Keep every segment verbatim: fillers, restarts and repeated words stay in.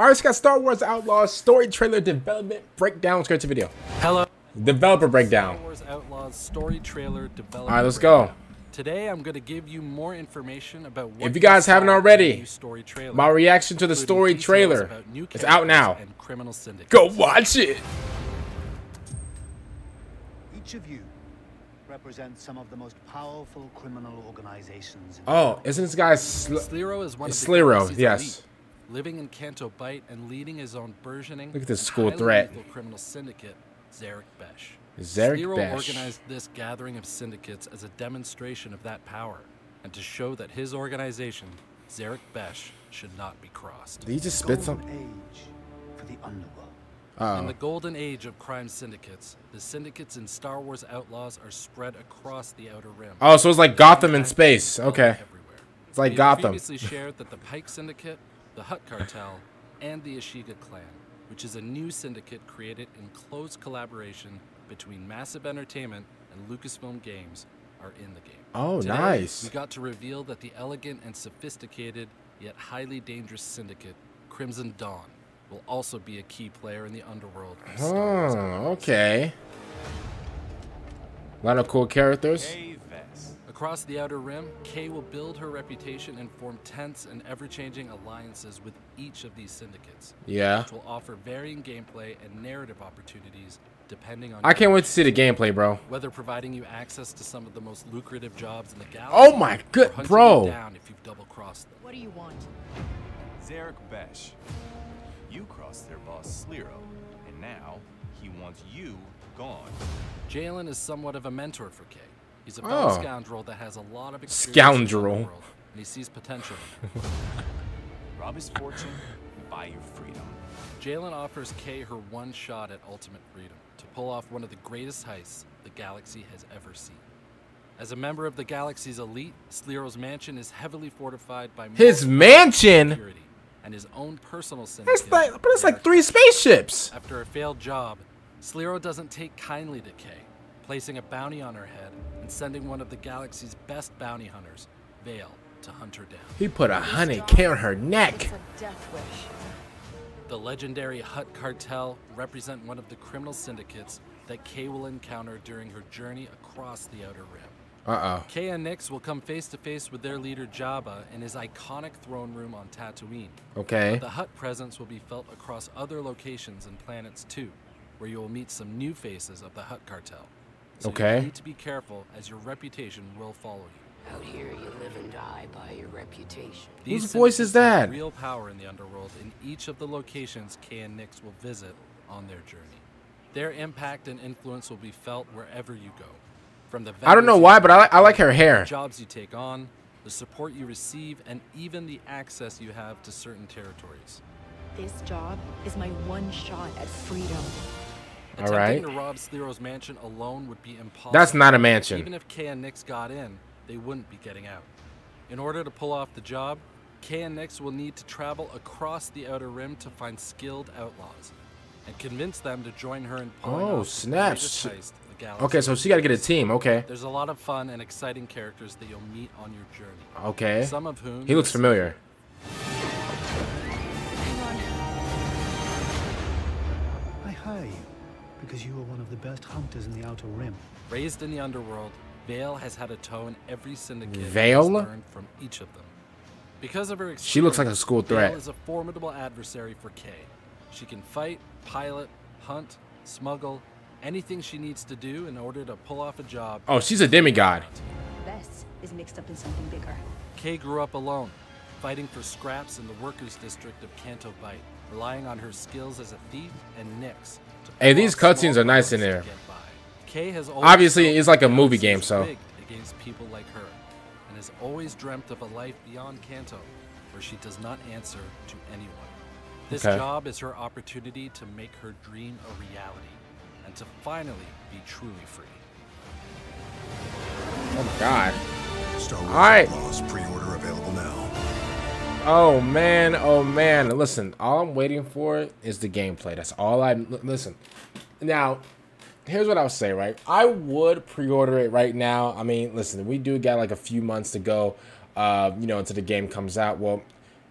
All right, it's got Star Wars Outlaws story trailer development breakdown. Let's go to the video. Hello. Developer breakdown. Star Wars Outlaws story trailer development. All right, let's breakdown. go. Today, I'm going to give you more information about what if you guys haven't already, story trailer, my reaction to the story trailer. It's out now. And criminal syndicates. Go watch it. Each of you represents some of the most powerful criminal organizations. Oh, isn't this guy Sl Sliro? Is one of Sliro, yes. Elite, living in Canto Bight and leading his own burgeoning. Look at this school threat. Criminal syndicate, Zerek Besh. Zerek Besh organized this gathering of syndicates as a demonstration of that power, and to show that his organization, Zerek Besh, should not be crossed. Did he just spit some? Age for the underworld. Uh-oh. In the golden age of crime syndicates, the syndicates in Star Wars Outlaws are spread across the Outer Rim. Oh, so it's like Gotham in space. Okay. It's like Gotham. Previously shared that the Pike Syndicate, the Hutt Cartel, and the Ashiga Clan, which is a new syndicate created in close collaboration between Massive Entertainment and Lucasfilm Games, are in the game. Oh, Today, nice. We got to reveal that the elegant and sophisticated, yet highly dangerous syndicate, Crimson Dawn, will also be a key player in the underworld. Oh, okay. A lot of cool characters. Kay Vess. Across the Outer Rim, Kay will build her reputation and form tense and ever-changing alliances with each of these syndicates. Yeah. Which will offer varying gameplay and narrative opportunities depending on. I can't wait to see the gameplay, bro. Whether providing you access to some of the most lucrative jobs in the galaxy. Oh my good, bro. Down if you've double-crossed them. What do you want? Zerek Besh. You crossed their boss Sliro, and now he wants you gone. Jalen is somewhat of a mentor for Kay. He's a fellow oh. scoundrel that has a lot of experience scoundrel. in the world, and he sees potential. Rob his fortune, buy your freedom. Jalen offers Kay her one shot at ultimate freedom to pull off one of the greatest heists the galaxy has ever seen. As a member of the galaxy's elite, Sliro's mansion is heavily fortified by his mansion. Security. And his own personal syndicate. That's like, but it's like three spaceships. After a failed job, Sliro doesn't take kindly to Kay, placing a bounty on her head and sending one of the galaxy's best bounty hunters, Vail, to hunt her down. He put a hundred K on her neck. A death wish. The legendary Hutt Cartel represent one of the criminal syndicates that Kay will encounter during her journey across the Outer Rim. Uh-oh. Kay and Nix will come face to face with their leader Jabba in his iconic throne room on Tatooine. Okay. But the Hutt presence will be felt across other locations and planets too, where you will meet some new faces of the Hutt Cartel. So okay. You need to be careful, as your reputation will follow you. Out here, you live and die by your reputation. These Whose voice is that? Have real power in the underworld in each of the locations Kay and Nix will visit on their journey. Their impact and influence will be felt wherever you go. From the I don't know why, but I like, I like her hair. Jobs you take on, the support you receive, and even the access you have to certain territories. This job is my one shot at freedom. All Attempting right. to rob Sliro's mansion alone would be impossible. That's not a mansion. Even if Kay and Nix got in, they wouldn't be getting out. In order to pull off the job, Kay and Nix will need to travel across the Outer Rim to find skilled outlaws and convince them to join her in pulling Oh, snaps. Galaxy. Okay, so she got to get a team. Okay. There's a lot of fun and exciting characters that you'll meet on your journey. Okay. Some of whom he looks familiar. Hang on. I hire you because you are one of the best hunters in the Outer Rim. Raised in the underworld, Vail has had a toe in every syndicate. Vail learned from each of them. Because of her experience, she looks like a school threat. Vail is a formidable adversary for Kay. She can fight, pilot, hunt, smuggle. Anything she needs to do in order to pull off a job. Oh, she's a demigod. Bess is mixed up in something bigger. Kay grew up alone, fighting for scraps in the Workers District of Canto Bight, relying on her skills as a thief and Nix. Hey, these cutscenes are nice in there. Kay has obviously it's like a movie game, so against people like her, and has always dreamt of a life beyond Canto, where she does not answer to anyone. This okay. job is her opportunity to make her dream a reality. And to finally be truly free. Oh my God! Star Wars All right. Outlaws pre-order available now. Oh man! Oh man! Listen, all I'm waiting for is the gameplay. That's all I listen. Now, here's what I'll say. Right, I would pre-order it right now. I mean, listen, we do got like a few months to go. Uh, you know, until the game comes out. Well,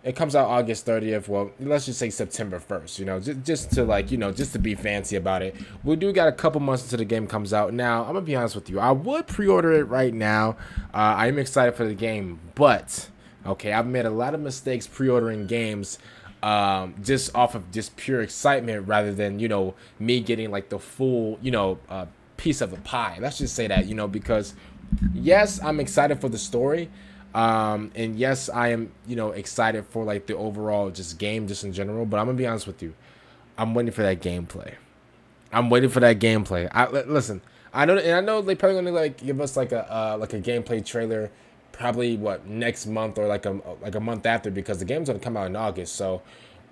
It comes out August thirtieth. Well, let's just say September first, you know, just, just to like, you know, just to be fancy about it. We do got a couple months until the game comes out. Now, I'm going to be honest with you. I would pre-order it right now. Uh, I am excited for the game, but, okay, I've made a lot of mistakes pre-ordering games um, just off of just pure excitement rather than, you know, me getting like the full, you know, uh, piece of the pie. Let's just say that, you know, because yes, I'm excited for the story. Um, and yes, I am, you know, excited for like the overall just game just in general, but I'm gonna be honest with you. I'm waiting for that gameplay. I'm waiting for that gameplay. I listen, I know, and I know they probably gonna like give us like a, uh, like a gameplay trailer probably what next month or like a, like a month after, because the game's gonna come out in August. So,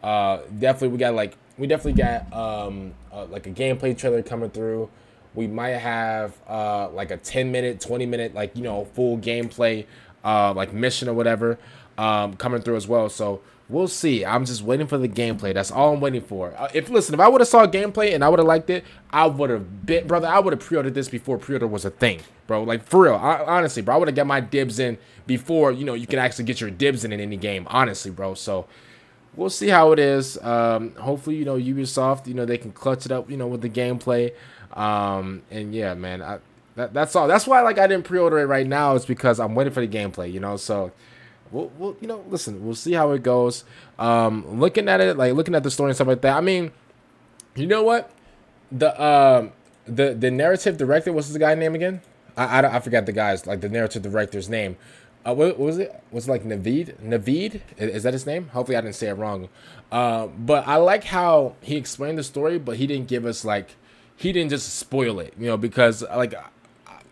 uh, definitely we got like, we definitely got, um, uh, like a gameplay trailer coming through. We might have, uh, like a ten minute, twenty minute, like, you know, full gameplay, Uh, like mission or whatever um, coming through as well. So we'll see. I'm just waiting for the gameplay. That's all I'm waiting for. Uh, if listen, if I would have saw gameplay and I would have liked it, I would have been, brother, I would have pre-ordered this before pre-order was a thing, bro. Like for real, I, honestly, bro, I would have got my dibs in before, you know, you can actually get your dibs in in any game, honestly, bro. So we'll see how it is. Um, hopefully, you know, Ubisoft, you know, they can clutch it up, you know, with the gameplay. Um, and yeah, man, I, That, that's all. That's why, like, I didn't pre-order it right now. It's because I'm waiting for the gameplay, you know. So, we'll, we'll, you know, listen, we'll see how it goes. Um, looking at it, like looking at the story and stuff like that. I mean, you know what? The um, the the narrative director. What's the guy's name again? I, I I forgot the guy's like the narrative director's name. Uh, what, what was it? Was it like Naveed? Naveed? Is, is that his name? Hopefully, I didn't say it wrong. Uh, but I like how he explained the story, but he didn't give us like he didn't just spoil it, you know, because like.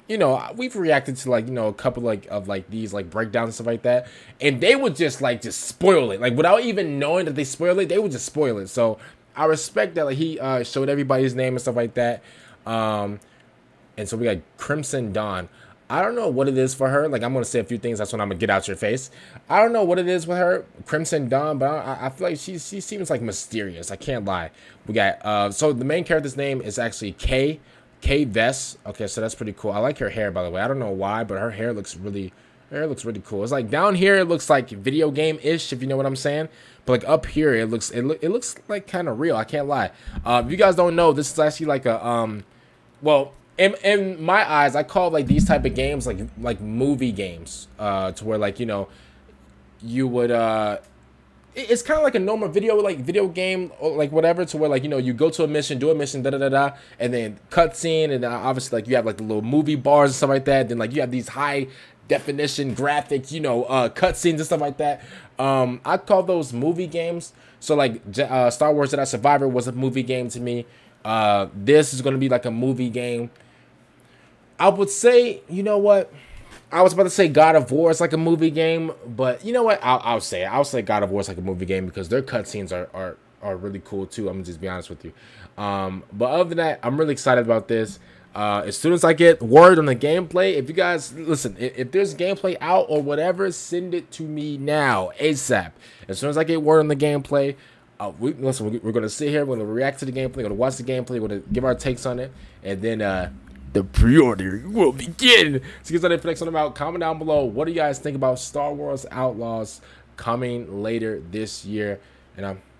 You know, we've reacted to like, you know, a couple like of like these like breakdowns and stuff like that, and they would just like just spoil it, like without even knowing that they spoil it, they would just spoil it. So I respect that like he uh, showed everybody's name and stuff like that. Um, and so we got Crimson Dawn. I don't know what it is for her. Like I'm gonna say a few things. That's when I'm gonna get out your face. I don't know what it is with her, Crimson Dawn, but I, I feel like she she seems like mysterious. I can't lie. We got uh, so the main character's name is actually Kay. Kay Vess. Okay, so that's pretty cool. I like her hair, by the way. I don't know why, but her hair looks really, her hair looks really cool. It's like down here, it looks like video game-ish, if you know what I'm saying. But like up here, it looks, it, lo it looks like kind of real. I can't lie. Uh, if you guys don't know, this is actually like a, um, well, in, in my eyes, I call like these type of games like like movie games, uh, to where like you know, you would. Uh, It's kind of like a normal video, like video game, or like whatever, to where like you know you go to a mission, do a mission, da da da da, and then cutscene, and obviously like you have like the little movie bars and stuff like that. Then like you have these high definition graphics, you know, uh, cutscenes and stuff like that. Um, I call those movie games. So like uh, Star Wars Jedi Survivor was a movie game to me. Uh, this is gonna be like a movie game. I would say, you know what? I was about to say God of War is like a movie game, but you know what? I'll, I'll say it. I'll say God of War is like a movie game because their cutscenes are, are, are really cool too. I'm gonna just be honest with you. Um, but other than that, I'm really excited about this. Uh, as soon as I get word on the gameplay, if you guys, listen, if, if there's gameplay out or whatever, send it to me now, ASAP. As soon as I get word on the gameplay, uh, we, listen, we're, we're going to sit here, we're going to react to the gameplay, we're going to watch the gameplay, we're going to give our takes on it, and then... Uh, the pre-order will begin. So get started for the next one. I'm out. Comment down below. What do you guys think about Star Wars Outlaws coming later this year? And I'm